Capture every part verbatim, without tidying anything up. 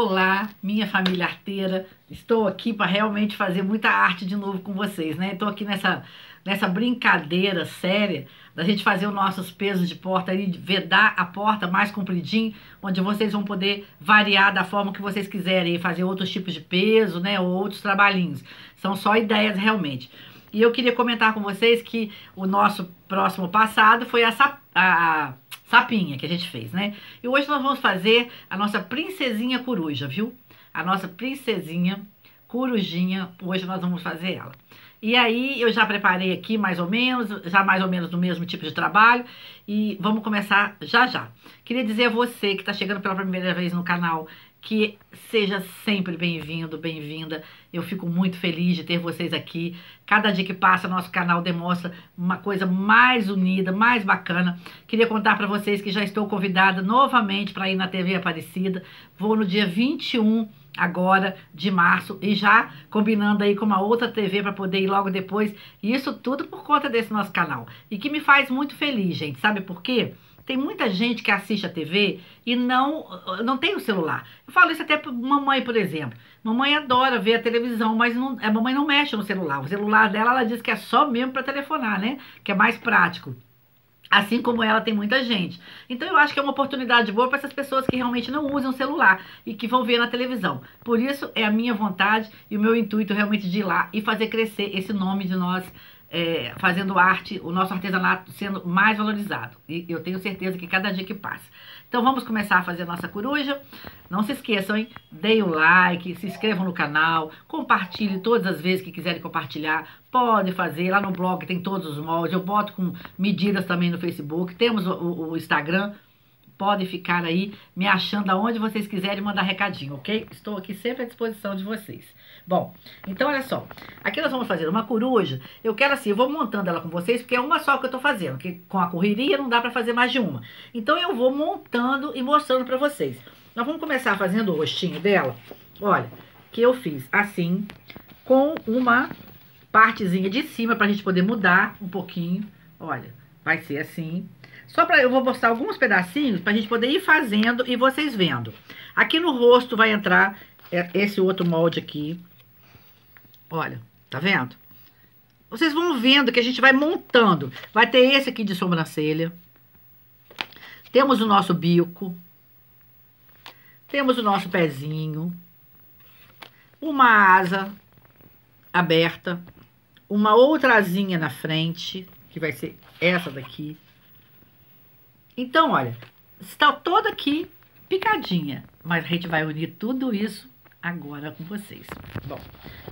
Olá, minha família arteira, estou aqui para realmente fazer muita arte de novo com vocês, né? Estou aqui nessa, nessa brincadeira séria da gente fazer os nossos pesos de porta ali, vedar a porta mais compridinho, onde vocês vão poder variar da forma que vocês quiserem, fazer outros tipos de peso, né? Ou outros trabalhinhos, são só ideias realmente. E eu queria comentar com vocês que o nosso próximo passado foi a, sap a sapinha que a gente fez, né? E hoje nós vamos fazer a nossa princesinha coruja, viu? A nossa princesinha corujinha, hoje nós vamos fazer ela. E aí eu já preparei aqui mais ou menos, já mais ou menos do mesmo tipo de trabalho. E vamos começar já já. Queria dizer a você que está chegando pela primeira vez no canal, que seja sempre bem-vindo, bem-vinda. Eu fico muito feliz de ter vocês aqui. Cada dia que passa, nosso canal demonstra uma coisa mais unida, mais bacana. Queria contar para vocês que já estou convidada novamente para ir na T V Aparecida. Vou no dia vinte e um agora de março e já combinando aí com uma outra T V para poder ir logo depois. Isso tudo por conta desse nosso canal. E que me faz muito feliz, gente. Sabe por quê? Tem muita gente que assiste a T V e não, não tem o celular. Eu falo isso até para mamãe, por exemplo. Mamãe adora ver a televisão, mas não, a mamãe não mexe no celular. O celular dela, ela diz que é só mesmo para telefonar, né? Que é mais prático. Assim como ela, tem muita gente. Então eu acho que é uma oportunidade boa para essas pessoas que realmente não usam celular e que vão ver na televisão. Por isso é a minha vontade e o meu intuito realmente de ir lá e fazer crescer esse nome de nós, É, fazendo arte, o nosso artesanato sendo mais valorizado. E eu tenho certeza que cada dia que passa. Então vamos começar a fazer a nossa coruja. Não se esqueçam, hein? Deem o like, se inscrevam no canal, compartilhem todas as vezes que quiserem compartilhar. Pode fazer, lá no blog tem todos os moldes, eu boto com medidas também no Facebook, temos o, o, o Instagram. Podem ficar aí me achando aonde vocês quiserem, mandar recadinho, ok? Estou aqui sempre à disposição de vocês. Bom, então olha só, aqui nós vamos fazer uma coruja. Eu quero assim, eu vou montando ela com vocês, porque é uma só que eu tô fazendo, porque com a correria não dá pra fazer mais de uma. Então eu vou montando e mostrando pra vocês. Nós vamos começar fazendo o rostinho dela, olha, que eu fiz assim, com uma partezinha de cima pra gente poder mudar um pouquinho, olha, vai ser assim. Só pra, eu vou mostrar alguns pedacinhos pra gente poder ir fazendo e vocês vendo. Aqui no rosto vai entrar esse outro molde aqui. Olha, tá vendo? Vocês vão vendo que a gente vai montando. Vai ter esse aqui de sobrancelha. Temos o nosso bico. Temos o nosso pezinho. Uma asa aberta. Uma outra asinha na frente, que vai ser essa daqui. Então, olha, está toda aqui picadinha. Mas a gente vai unir tudo isso agora com vocês. Bom,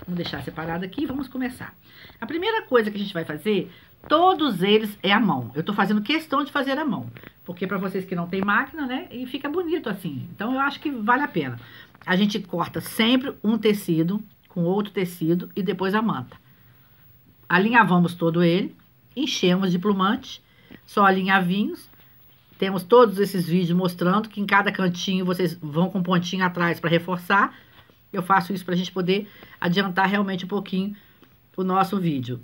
vamos deixar separado aqui e vamos começar. A primeira coisa que a gente vai fazer, todos eles é a mão. Eu tô fazendo questão de fazer a mão, porque para vocês que não tem máquina, né, e fica bonito assim. Então eu acho que vale a pena. A gente corta sempre um tecido com outro tecido e depois a manta. Alinhavamos todo ele, enchemos de plumante, só alinhavinhos. Temos todos esses vídeos mostrando que em cada cantinho vocês vão com um pontinho atrás para reforçar. Eu faço isso para a gente poder adiantar realmente um pouquinho o nosso vídeo.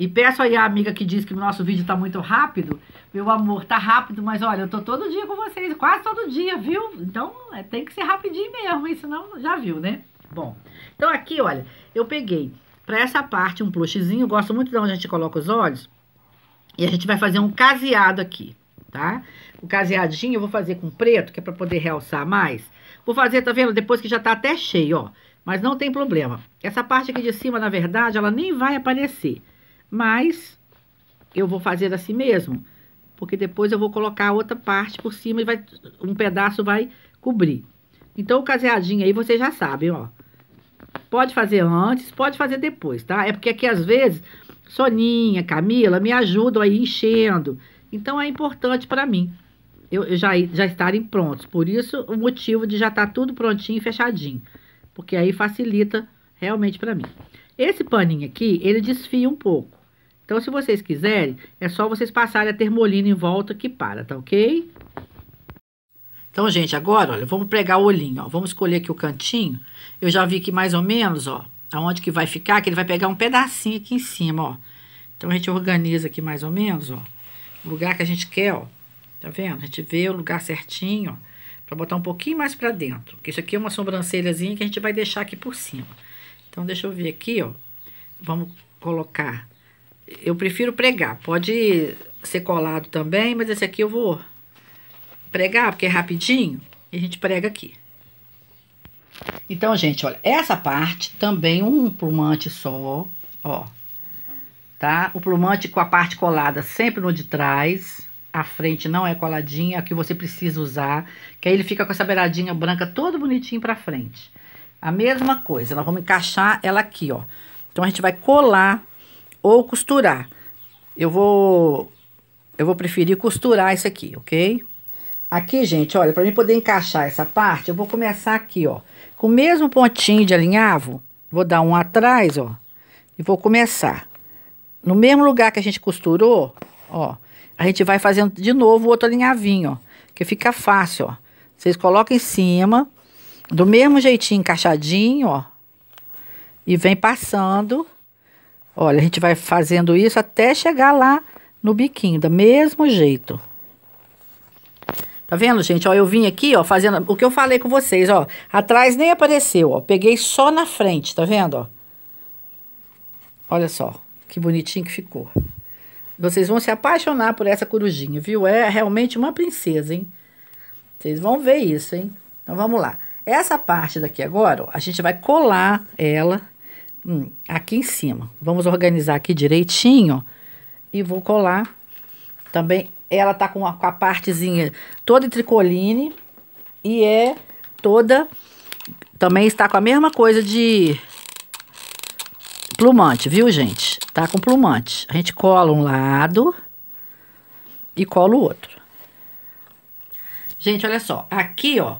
E peço aí a amiga que diz que o nosso vídeo tá muito rápido. Meu amor, tá rápido, mas olha, eu tô todo dia com vocês, quase todo dia, viu? Então, é, tem que ser rapidinho mesmo, isso não já viu, né? Bom, então aqui, olha, eu peguei para essa parte um plushzinho, eu gosto muito de onde a gente coloca os olhos. E a gente vai fazer um caseado aqui, tá? O caseadinho eu vou fazer com preto, que é para poder realçar mais. Vou fazer, tá vendo? Depois que já tá até cheio, ó. Mas não tem problema. Essa parte aqui de cima, na verdade, ela nem vai aparecer. Mas eu vou fazer assim mesmo, porque depois eu vou colocar a outra parte por cima e vai, um pedaço vai cobrir. Então, o caseadinho aí, vocês já sabem, ó. Pode fazer antes, pode fazer depois, tá? É porque aqui, às vezes, Soninha, Camila, me ajudam aí enchendo. Então, é importante pra mim. Eu já, já estarem prontos, por isso o motivo de já estar tá tudo prontinho e fechadinho, porque aí facilita realmente para mim. Esse paninho aqui, ele desfia um pouco, então se vocês quiserem, é só vocês passarem a termolina em volta que para, tá ok? Então, gente, agora, olha, vamos pregar o olhinho, ó, vamos escolher aqui o cantinho, eu já vi que mais ou menos, ó, aonde que vai ficar, que ele vai pegar um pedacinho aqui em cima, ó, então a gente organiza aqui mais ou menos, ó, o lugar que a gente quer, ó. Tá vendo? A gente vê o lugar certinho, ó, Pra botar um pouquinho mais pra dentro. Porque isso aqui é uma sobrancelhazinha que a gente vai deixar aqui por cima. Então, deixa eu ver aqui, ó. Vamos colocar... Eu prefiro pregar. Pode ser colado também, mas esse aqui eu vou pregar, porque é rapidinho. E a gente prega aqui. Então, gente, olha. Essa parte também um plumante só, ó. Tá? O plumante com a parte colada sempre no de trás. A frente não é coladinha, é a que você precisa usar, que aí ele fica com essa beiradinha branca todo bonitinho pra frente. A mesma coisa, nós vamos encaixar ela aqui, ó. Então, a gente vai colar ou costurar. Eu vou, eu vou preferir costurar isso aqui, ok? Aqui, gente, olha, pra mim poder encaixar essa parte, eu vou começar aqui, ó. Com o mesmo pontinho de alinhavo, vou dar um atrás, ó, e vou começar. No mesmo lugar que a gente costurou, ó, a gente vai fazendo de novo o outro alinhavinho, ó. Que fica fácil, ó. Vocês colocam em cima, do mesmo jeitinho, encaixadinho, ó. E vem passando. Olha, a gente vai fazendo isso até chegar lá no biquinho, do mesmo jeito. Tá vendo, gente? Ó, eu vim aqui, ó, fazendo o que eu falei com vocês, ó. Atrás nem apareceu, ó. Peguei só na frente, tá vendo, ó? Olha só, que bonitinho que ficou. Vocês vão se apaixonar por essa corujinha, viu? É realmente uma princesa, hein? Vocês vão ver isso, hein? Então, vamos lá. Essa parte daqui agora, ó, a gente vai colar ela hum, aqui em cima. Vamos organizar aqui direitinho, ó. E vou colar também. Ela tá com a, com a partezinha toda em tricoline. E é toda... Também está com a mesma coisa de... plumante, viu, gente? Tá com plumante. A gente cola um lado e cola o outro. Gente, olha só. Aqui, ó,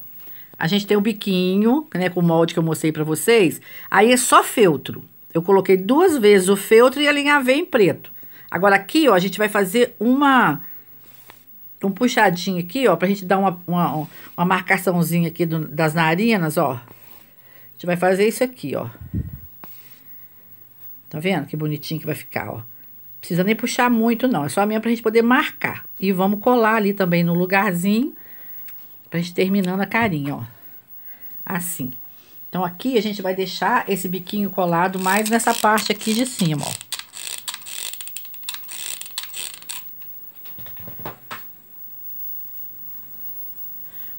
a gente tem o biquinho, né, com o molde que eu mostrei pra vocês. Aí é só feltro. Eu coloquei duas vezes o feltro e alinhavei em preto. Agora aqui, ó, a gente vai fazer uma... um puxadinho aqui, ó, pra gente dar uma, uma, uma marcaçãozinha aqui do, das narinas, ó. A gente vai fazer isso aqui, ó. Tá vendo que bonitinho que vai ficar, ó? Precisa nem puxar muito, não. É só a minha pra gente poder marcar. E vamos colar ali também no lugarzinho, pra gente terminando a carinha, ó. Assim. Então, aqui a gente vai deixar esse biquinho colado mais nessa parte aqui de cima, ó.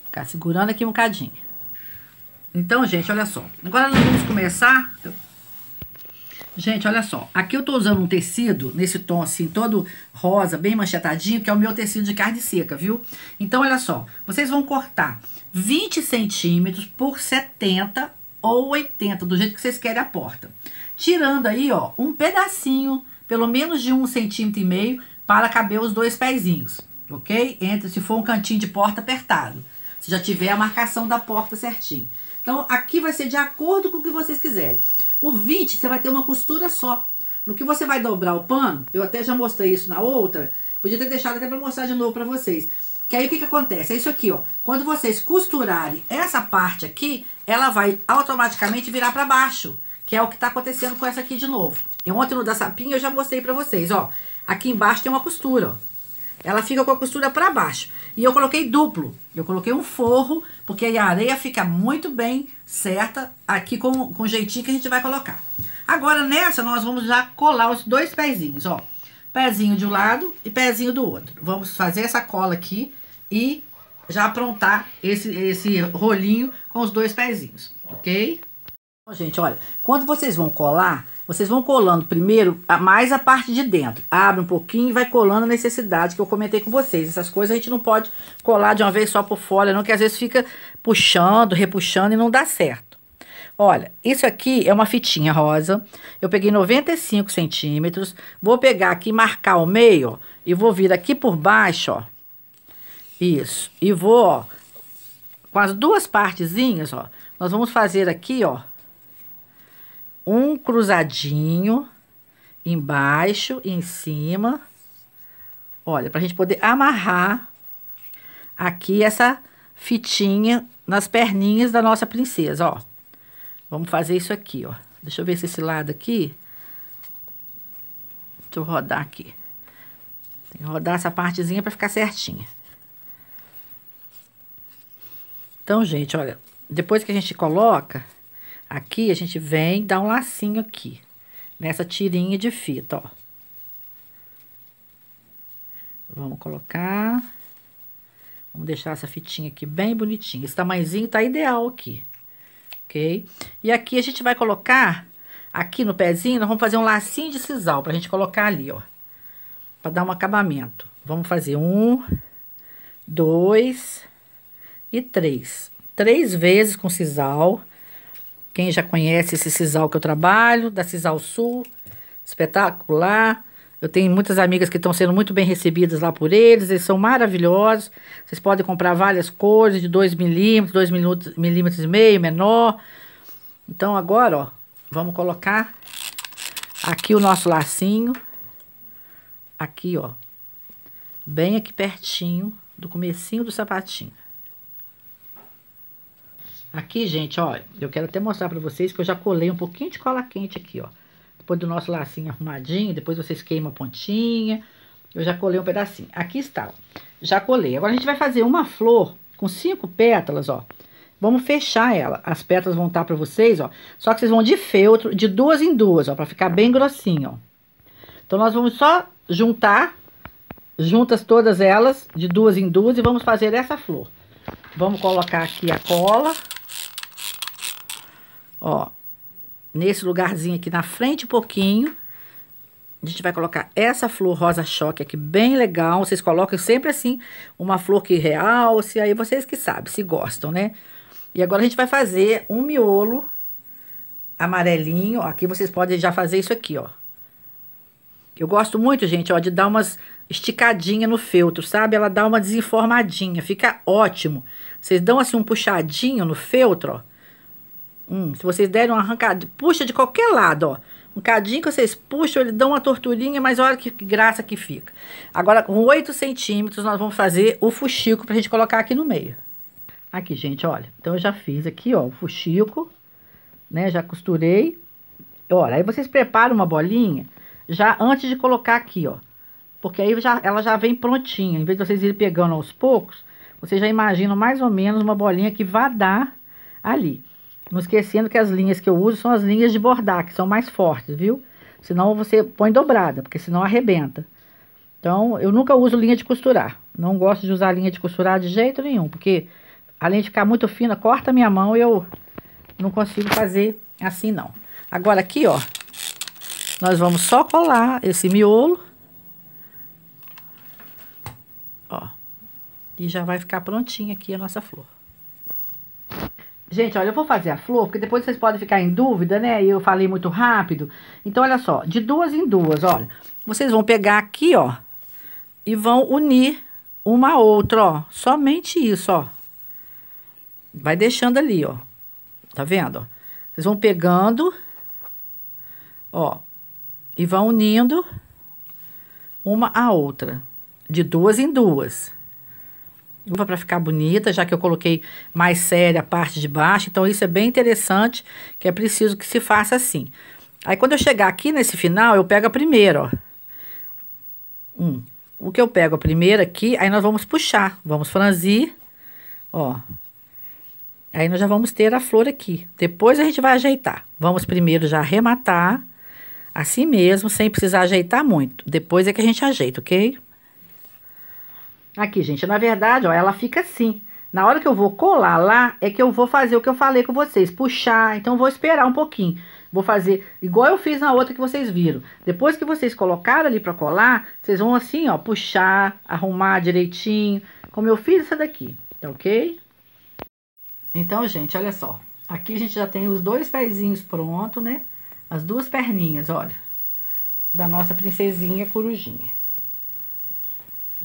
Ficar segurando aqui um cadinho. Então, gente, olha só. Agora nós vamos começar... Gente, olha só, aqui eu tô usando um tecido nesse tom assim, todo rosa, bem manchetadinho, que é o meu tecido de carne seca, viu? Então, olha só, vocês vão cortar vinte centímetros por setenta ou oitenta, do jeito que vocês querem a porta. Tirando aí, ó, um pedacinho, pelo menos de um centímetro e meio, para caber os dois pezinhos, ok? Entre, se for um cantinho de porta apertado, se já tiver a marcação da porta certinho. Então, aqui vai ser de acordo com o que vocês quiserem. O vinte, você vai ter uma costura só. No que você vai dobrar o pano, eu até já mostrei isso na outra, podia ter deixado até para mostrar de novo para vocês. Que aí o que que acontece? É isso aqui, ó. Quando vocês costurarem essa parte aqui, ela vai automaticamente virar para baixo, que é o que tá acontecendo com essa aqui de novo. E ontem no da sapinha eu já mostrei para vocês, ó. Aqui embaixo tem uma costura, ó. Ela fica com a costura para baixo. E eu coloquei duplo. Eu coloquei um forro, porque aí a areia fica muito bem certa aqui com, com o jeitinho que a gente vai colocar. Agora, nessa, nós vamos já colar os dois pezinhos, ó. Pezinho de um lado e pezinho do outro. Vamos fazer essa cola aqui e já aprontar esse, esse rolinho com os dois pezinhos, ok? Bom, gente, olha, quando vocês vão colar... Vocês vão colando primeiro mais a parte de dentro. Abre um pouquinho e vai colando a necessidade que eu comentei com vocês. Essas coisas a gente não pode colar de uma vez só por fora, não, que às vezes fica puxando, repuxando e não dá certo. Olha, isso aqui é uma fitinha rosa. Eu peguei noventa e cinco centímetros. Vou pegar aqui e marcar o meio, ó, e vou vir aqui por baixo, ó. Isso. E vou, ó, com as duas partezinhas, ó, nós vamos fazer aqui, ó, um cruzadinho embaixo e em cima, olha, pra gente poder amarrar aqui essa fitinha nas perninhas da nossa princesa, ó. Vamos fazer isso aqui, ó. Deixa eu ver se esse lado aqui... Deixa eu rodar aqui. Tem que rodar essa partezinha pra ficar certinha. Então, gente, olha, depois que a gente coloca aqui, a gente vem dar um lacinho aqui, nessa tirinha de fita, ó. Vamos colocar, vamos deixar essa fitinha aqui bem bonitinha. Esse tamanhozinho tá ideal aqui, ok? E aqui a gente vai colocar, aqui no pezinho, nós vamos fazer um lacinho de sisal pra gente colocar ali, ó. Pra dar um acabamento. Vamos fazer um, dois e três. Três vezes com sisal. Quem já conhece esse sisal que eu trabalho, da Sisal Sul, espetacular. Eu tenho muitas amigas que estão sendo muito bem recebidas lá por eles, eles são maravilhosos. Vocês podem comprar várias cores de dois milímetros, dois milímetros e meio, menor. Então, agora, ó, vamos colocar aqui o nosso lacinho. Aqui, ó, bem aqui pertinho do comecinho do sapatinho. Aqui, gente, ó, eu quero até mostrar pra vocês que eu já colei um pouquinho de cola quente aqui, ó. Depois do nosso lacinho arrumadinho, depois vocês queimam a pontinha. Eu já colei um pedacinho. Aqui está, ó, já colei. Agora a gente vai fazer uma flor com cinco pétalas, ó. Vamos fechar ela. As pétalas vão estar pra vocês, ó. Só que vocês vão de feltro, de duas em duas, ó, pra ficar bem grossinho, ó. Então, nós vamos só juntar, juntas todas elas, de duas em duas, e vamos fazer essa flor. Vamos colocar aqui a cola. Ó, nesse lugarzinho aqui na frente um pouquinho, a gente vai colocar essa flor rosa choque aqui, bem legal. Vocês colocam sempre assim, uma flor que realce, aí vocês que sabem, se gostam, né? E agora a gente vai fazer um miolo amarelinho, ó, aqui vocês podem já fazer isso aqui, ó. Eu gosto muito, gente, ó, de dar umas esticadinhas no feltro, sabe? Ela dá uma desenformadinha, fica ótimo. Vocês dão assim um puxadinho no feltro, ó. Hum, se vocês derem uma arrancada, puxa de qualquer lado, ó. Um cadinho que vocês puxam, ele dá uma torturinha, mas olha que, que graça que fica. Agora, com oito centímetros, nós vamos fazer o fuxico pra gente colocar aqui no meio. Aqui, gente, olha. Então, eu já fiz aqui, ó, o fuxico, né? Já costurei. Olha, aí vocês preparam uma bolinha já antes de colocar aqui, ó. Porque aí já, ela já vem prontinha. Em vez de vocês irem pegando aos poucos, vocês já imaginam mais ou menos uma bolinha que vai dar ali. Não esquecendo que as linhas que eu uso são as linhas de bordar, que são mais fortes, viu? Senão você põe dobrada, porque senão arrebenta. Então, eu nunca uso linha de costurar. Não gosto de usar linha de costurar de jeito nenhum, porque além de ficar muito fina, corta a minha mão e eu não consigo fazer assim, não. Agora aqui, ó, nós vamos só colar esse miolo. Ó, e já vai ficar prontinha aqui a nossa flor. Gente, olha, eu vou fazer a flor, porque depois vocês podem ficar em dúvida, né? Eu falei muito rápido. Então, olha só, de duas em duas, olha. Vocês vão pegar aqui, ó, e vão unir uma a outra, ó. Somente isso, ó. Vai deixando ali, ó. Tá vendo, ó? Vocês vão pegando, ó, e vão unindo uma a outra, de duas em duas. Uva para ficar bonita, já que eu coloquei mais séria a parte de baixo, então isso é bem interessante, que é preciso que se faça assim. Aí, quando eu chegar aqui nesse final, eu pego a primeira, ó. Hum, o que eu pego a primeira aqui, aí nós vamos puxar, vamos franzir, ó. Aí nós já vamos ter a flor aqui, depois a gente vai ajeitar. Vamos primeiro já arrematar, assim mesmo, sem precisar ajeitar muito, depois é que a gente ajeita, ok? Aqui, gente, na verdade, ó, ela fica assim. Na hora que eu vou colar lá, é que eu vou fazer o que eu falei com vocês, puxar. Então, vou esperar um pouquinho. Vou fazer igual eu fiz na outra que vocês viram. Depois que vocês colocaram ali pra colar, vocês vão assim, ó, puxar, arrumar direitinho, como eu fiz essa daqui, tá ok? Então, gente, olha só. Aqui a gente já tem os dois pezinhos prontos, né? As duas perninhas, olha, da nossa princesinha corujinha.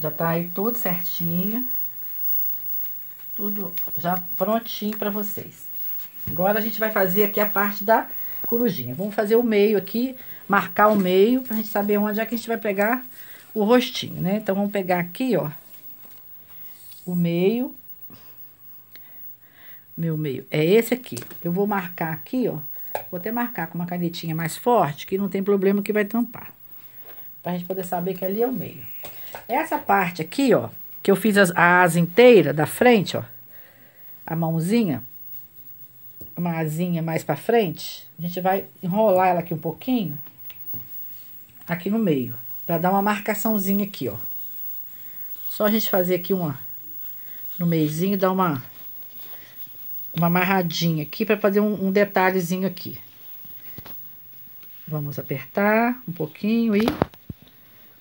Já tá aí tudo certinho, tudo já prontinho pra vocês. Agora a gente vai fazer aqui a parte da corujinha. Vamos fazer o meio aqui, marcar o meio pra gente saber onde é que a gente vai pegar o rostinho, né? Então, vamos pegar aqui, ó, o meio. Meu meio é esse aqui. Eu vou marcar aqui, ó, vou até marcar com uma canetinha mais forte, que não tem problema que vai tampar. Pra gente poder saber que ali é o meio. Essa parte aqui, ó, que eu fiz as, a asa inteira da frente, ó, a mãozinha, uma asinha mais pra frente, a gente vai enrolar ela aqui um pouquinho, aqui no meio, pra dar uma marcaçãozinha aqui, ó. Só a gente fazer aqui uma, no meiozinho, dar uma, uma amarradinha aqui pra fazer um, um detalhezinho aqui. Vamos apertar um pouquinho e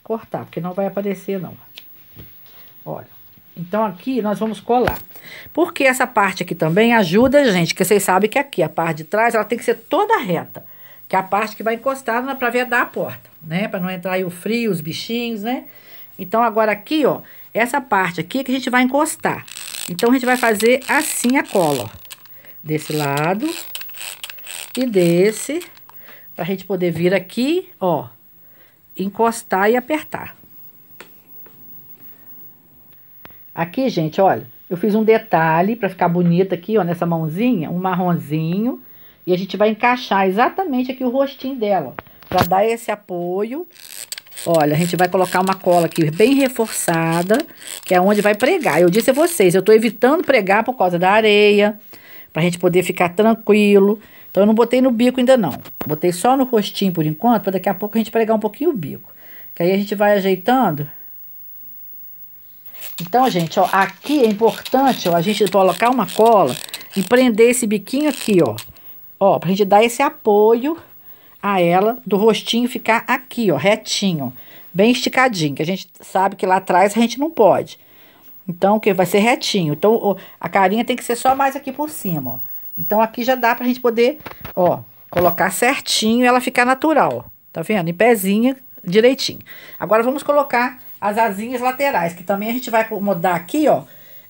cortar, porque não vai aparecer não. Olha, então aqui nós vamos colar. Porque essa parte aqui também ajuda, gente, que vocês sabem que aqui a parte de trás, ela tem que ser toda reta, que é a parte que vai encostar na pra vedar a porta, né? Pra não entrar aí o frio, os bichinhos, né? Então agora aqui, ó, essa parte aqui é que a gente vai encostar. Então a gente vai fazer assim a cola, ó, desse lado e desse, pra gente poder vir aqui, ó, encostar e apertar. Aqui, gente, olha, eu fiz um detalhe pra ficar bonito aqui, ó, nessa mãozinha, um marronzinho. E a gente vai encaixar exatamente aqui o rostinho dela, ó, pra dar esse apoio. Olha, a gente vai colocar uma cola aqui bem reforçada, que é onde vai pregar. Eu disse a vocês, eu tô evitando pregar por causa da areia, pra gente poder ficar tranquilo. Então, eu não botei no bico ainda não. Botei só no rostinho por enquanto, pra daqui a pouco a gente pregar um pouquinho o bico. Que aí a gente vai ajeitando. Então, gente, ó, aqui é importante, ó, a gente colocar uma cola e prender esse biquinho aqui, ó. Ó, pra gente dar esse apoio a ela do rostinho ficar aqui, ó, retinho, bem esticadinho, que a gente sabe que lá atrás a gente não pode. Então, que vai ser retinho. Então, ó, a carinha tem que ser só mais aqui por cima, ó. Então, aqui já dá pra gente poder, ó, colocar certinho e ela ficar natural, tá vendo? Em pezinha, direitinho. Agora, vamos colocar as asinhas laterais, que também a gente vai acomodar aqui, ó,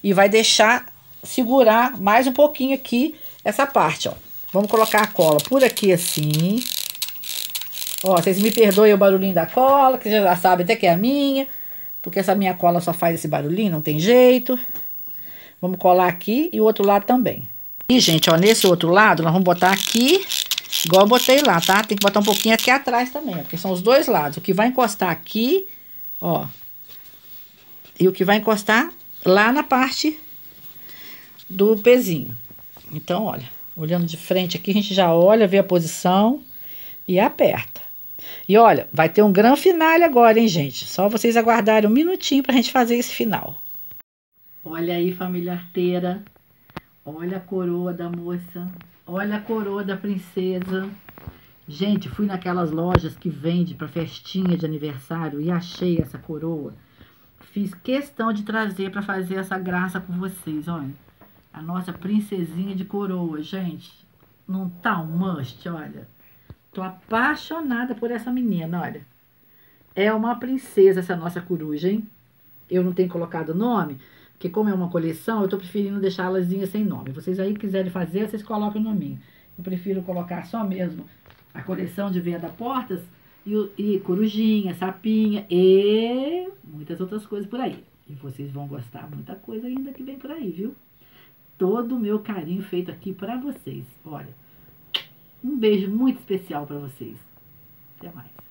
e vai deixar segurar mais um pouquinho aqui essa parte, ó. Vamos colocar a cola por aqui, assim. Ó, vocês me perdoem o barulhinho da cola, que vocês já sabem até que é a minha, porque essa minha cola só faz esse barulhinho, não tem jeito. Vamos colar aqui e o outro lado também. E, gente, ó, nesse outro lado, nós vamos botar aqui, igual eu botei lá, tá? Tem que botar um pouquinho aqui atrás também, porque são os dois lados. O que vai encostar aqui, ó, e o que vai encostar lá na parte do pezinho. Então, olha, olhando de frente aqui, a gente já olha, vê a posição e aperta. E, olha, vai ter um grande finale agora, hein, gente? Só vocês aguardarem um minutinho pra gente fazer esse final. Olha aí, família arteira. Olha a coroa da moça, olha a coroa da princesa. Gente, fui naquelas lojas que vende para festinha de aniversário e achei essa coroa. Fiz questão de trazer para fazer essa graça com vocês, olha. A nossa princesinha de coroa, gente. Não tá um must, olha. Tô apaixonada por essa menina, olha. É uma princesa essa nossa coruja, hein? Eu não tenho colocado o nome, porque como é uma coleção, eu tô preferindo deixá-las sem nome. Vocês aí quiserem fazer, vocês colocam o nominho. Eu prefiro colocar só mesmo a coleção de Veda Portas e, e corujinha, sapinha e muitas outras coisas por aí. E vocês vão gostar muita coisa ainda que vem por aí, viu? Todo o meu carinho feito aqui pra vocês. Olha, um beijo muito especial pra vocês. Até mais.